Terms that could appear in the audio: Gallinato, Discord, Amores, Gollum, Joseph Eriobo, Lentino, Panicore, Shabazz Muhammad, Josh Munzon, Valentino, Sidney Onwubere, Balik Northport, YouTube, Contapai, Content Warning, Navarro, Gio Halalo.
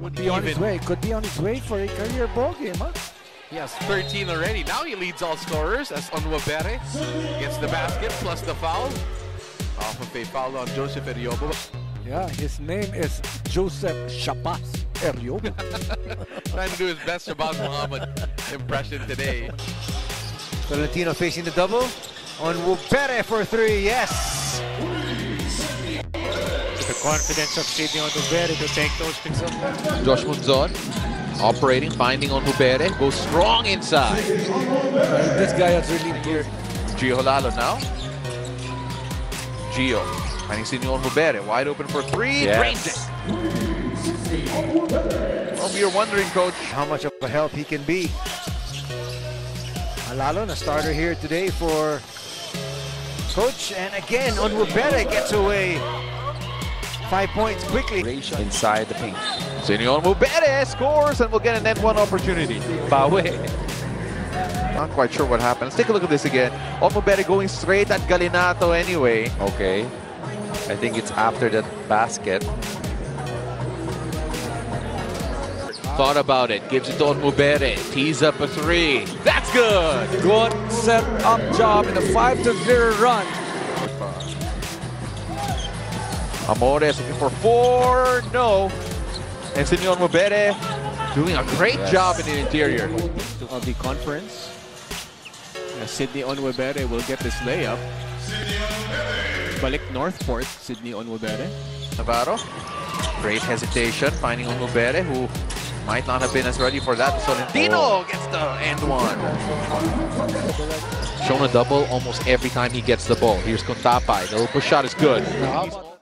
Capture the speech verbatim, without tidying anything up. would be on his way. Could be on his way for a career ball game, huh? He has thirteen already. Now he leads all scorers as Onwubere gets the basket plus the foul. Off of a foul on Joseph Eriobo. Yeah, his name is Joseph Shabazz Eriobo. Trying to do his best Shabazz Muhammad impression today. Valentino facing the double. Onwubere for three, yes! With the confidence of Sidney Onwubere to take those picks up. Josh Munzon. Operating, finding Onwubere, goes strong inside. Uh, this guy has really geared. Gio Halalo now. Gio, finding Sidney Onwubere, wide open for three, yes. Drains it. Well, we are wondering, Coach, how much of a help he can be. Halalo, a starter here today for Coach, and again, Onwubere gets away. Five points quickly. Inside the paint. Sidney Onwubere scores and we'll get an end one opportunity. Bawe. Not quite sure what happened. Let's take a look at this again. Onwubere going straight at Gallinato anyway. Okay. I think it's after that basket. Thought about it. Gives it to Onwubere. Tees up a three. That's good. Good set up job in a five to zero run. Amores looking for four, no. And Sidney Onwubere doing a great yes. job in the interior. Of the conference, uh, Sidney Onwubere will get this layup. Balik Northport, Sidney Onwubere. Navarro, great hesitation, finding Onwubere, who might not have been as ready for that. So Lentino oh. gets the end one. Shown a double almost every time he gets the ball. Here's Contapai, the open shot is good.